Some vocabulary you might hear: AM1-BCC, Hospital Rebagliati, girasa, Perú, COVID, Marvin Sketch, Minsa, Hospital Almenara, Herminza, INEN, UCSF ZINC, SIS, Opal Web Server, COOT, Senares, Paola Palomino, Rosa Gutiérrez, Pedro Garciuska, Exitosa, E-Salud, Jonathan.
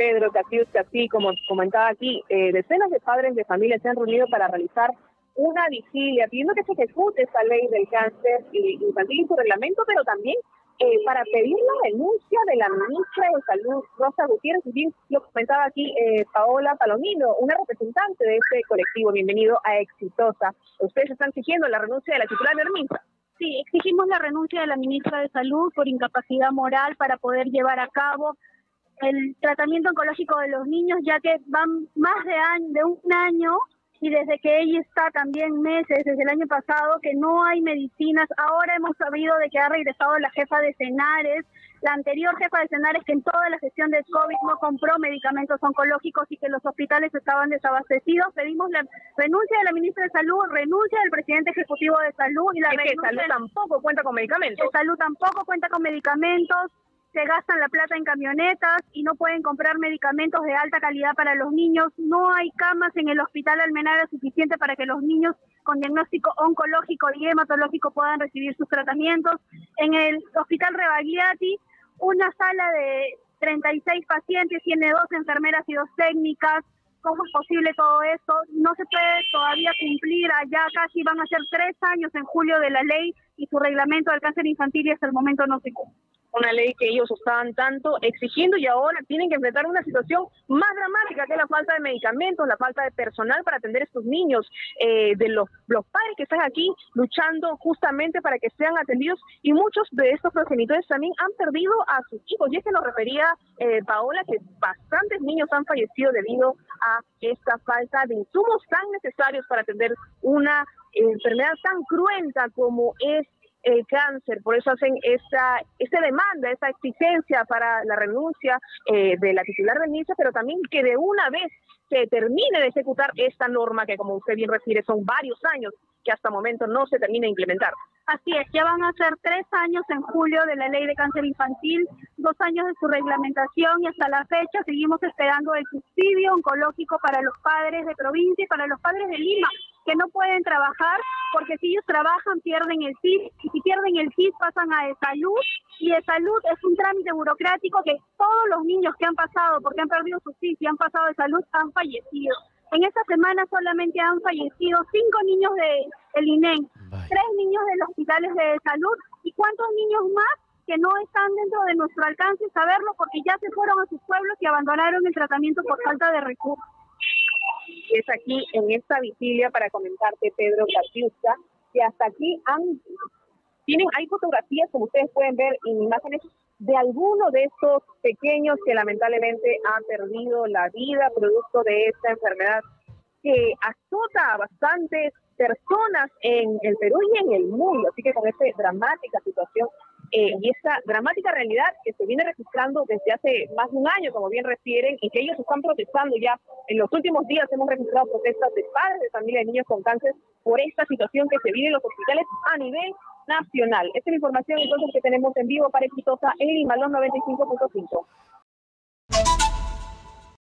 Pedro Garciuska, así como comentaba aquí, decenas de padres de familia se han reunido para realizar una vigilia, pidiendo que se ejecute esa ley del cáncer infantil y su reglamento, pero también para pedir la denuncia de la ministra de Salud, Rosa Gutiérrez, y bien lo comentaba aquí Paola Palomino, una representante de este colectivo. Bienvenido a Exitosa. Ustedes están exigiendo la renuncia de la titular de Herminza. Sí, exigimos la renuncia de la ministra de Salud por incapacidad moral para poder llevar a cabo el tratamiento oncológico de los niños, ya que van más de un año, y desde que ella está también meses, desde el año pasado, que no hay medicinas. Ahora hemos sabido de que ha regresado la jefa de Senares, la anterior jefa de Senares, que en toda la gestión del COVID no compró medicamentos oncológicos y que los hospitales estaban desabastecidos. Pedimos la renuncia de la ministra de Salud, renuncia del presidente ejecutivo de Salud. Y la renuncia Salud tampoco cuenta con medicamentos. Salud tampoco cuenta con medicamentos. Se gastan la plata en camionetas y no pueden comprar medicamentos de alta calidad para los niños. No hay camas en el Hospital Almenara suficiente para que los niños con diagnóstico oncológico y hematológico puedan recibir sus tratamientos. En el Hospital Rebagliati, una sala de 36 pacientes tiene 2 enfermeras y 2 técnicas. ¿Cómo es posible todo esto? No se puede todavía cumplir. Allá casi van a ser 3 años en julio de la ley y su reglamento del cáncer infantil, y hasta el momento no se cumple. Una ley que ellos estaban tanto exigiendo, y ahora tienen que enfrentar una situación más dramática, que es la falta de medicamentos, la falta de personal para atender a estos niños, de los padres que están aquí luchando justamente para que sean atendidos, y muchos de estos progenitores también han perdido a sus hijos. Y es que nos refería Paola, que bastantes niños han fallecido debido a esta falta de insumos tan necesarios para atender una enfermedad tan cruenta como es el cáncer. Por eso hacen esta demanda, esta exigencia para la renuncia de la titular del Minsa, pero también que de una vez se termine de ejecutar esta norma que, como usted bien refiere, son varios años que hasta el momento no se termina de implementar. Así es, ya van a ser 3 años en julio de la ley de cáncer infantil, 2 años de su reglamentación, y hasta la fecha seguimos esperando el subsidio oncológico para los padres de provincia y para los padres de Lima, que no pueden trabajar, porque si ellos trabajan pierden el SIS, y si pierden el SIS pasan a E-Salud, y E-Salud es un trámite burocrático que todos los niños que han pasado, porque han perdido su SIS y han pasado de salud, han fallecido. En esta semana solamente han fallecido 5 niños del INEN, 3 niños de los hospitales de salud, y cuántos niños más que no están dentro de nuestro alcance saberlo, porque ya se fueron a sus pueblos y abandonaron el tratamiento por falta de recursos. Y es aquí, en esta vigilia, para comentarte, Pedro Garciuska, que hasta aquí hay fotografías, como ustedes pueden ver, en imágenes de alguno de estos pequeños que lamentablemente ha perdido la vida producto de esta enfermedad que azota a bastantes personas en el Perú y en el mundo. Así que con esta dramática situación y esta dramática realidad que se viene registrando desde hace más de un año, como bien refieren, y que ellos están protestando ya en los últimos días. Hemos registrado protestas de padres de familia de niños con cáncer por esta situación que se vive en los hospitales a nivel nacional. Esta es la información entonces que tenemos en vivo para Exitosa en Lima, los 95.5.